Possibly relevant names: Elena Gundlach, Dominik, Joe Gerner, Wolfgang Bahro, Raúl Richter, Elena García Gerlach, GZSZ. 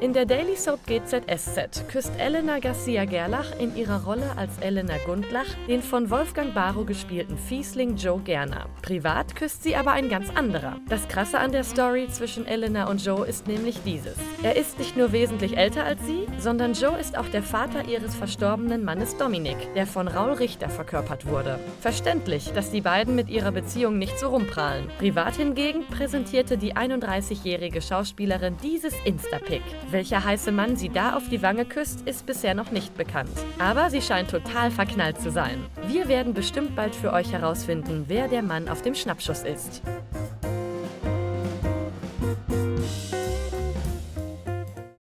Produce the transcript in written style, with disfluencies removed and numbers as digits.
In der Daily Soap GZSZ küsst Elena García Gerlach in ihrer Rolle als Elena Gundlach den von Wolfgang Bahro gespielten Fiesling Joe Gerner. Privat küsst sie aber ein ganz anderer. Das Krasse an der Story zwischen Elena und Joe ist nämlich dieses: Er ist nicht nur wesentlich älter als sie, sondern Joe ist auch der Vater ihres verstorbenen Mannes Dominik, der von Raúl Richter verkörpert wurde. Verständlich, dass die beiden mit ihrer Beziehung nicht so rumprahlen. Privat hingegen präsentierte die 31-jährige Schauspielerin dieses Instapic. Welcher heiße Mann sie da auf die Wange küsst, ist bisher noch nicht bekannt. Aber sie scheint total verknallt zu sein. Wir werden bestimmt bald für euch herausfinden, wer der Mann auf dem Schnappschuss ist.